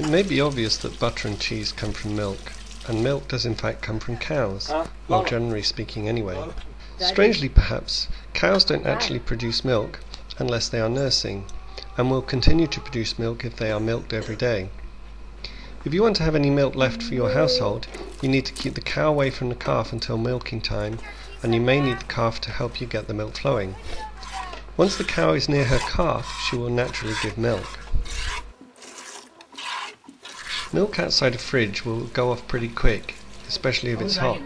It may be obvious that butter and cheese come from milk, and milk does in fact come from cows, well, generally speaking anyway. Strangely perhaps, cows don't actually produce milk unless they are nursing, and will continue to produce milk if they are milked every day. If you want to have any milk left for your household, you need to keep the cow away from the calf until milking time, and you may need the calf to help you get the milk flowing. Once the cow is near her calf, she will naturally give milk. Milk outside a fridge will go off pretty quick, especially if it's hot.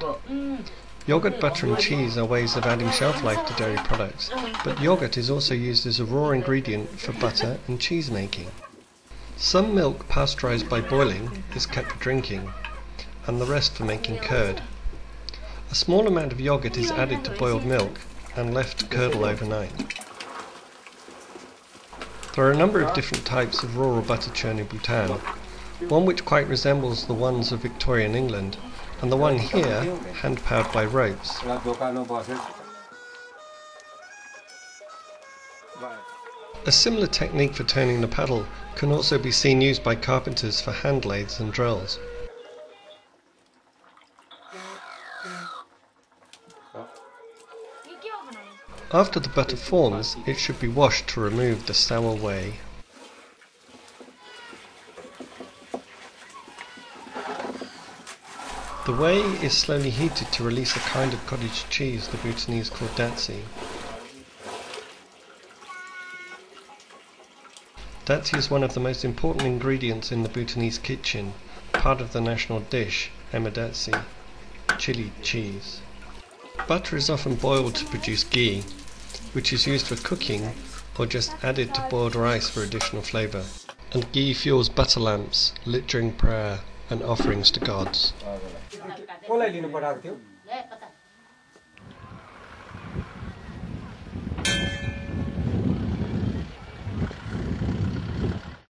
Yogurt, butter and cheese are ways of adding shelf life to dairy products, but yogurt is also used as a raw ingredient for butter and cheese making. Some milk pasteurized by boiling is kept for drinking, and the rest for making curd. A small amount of yogurt is added to boiled milk and left to curdle overnight. There are a number of different types of rural butter churn in Bhutan. One which quite resembles the ones of Victorian England, and the one here, hand-powered by ropes. A similar technique for turning the paddle can also be seen used by carpenters for hand lathes and drills. After the butter forms, it should be washed to remove the sour whey. The whey is slowly heated to release a kind of cottage cheese the Bhutanese call Datsi. Datsi is one of the most important ingredients in the Bhutanese kitchen, part of the national dish, Emma Datsi, chili cheese. Butter is often boiled to produce ghee, which is used for cooking or just added to boiled rice for additional flavour. And ghee fuels butter lamps lit during prayer and offerings to gods.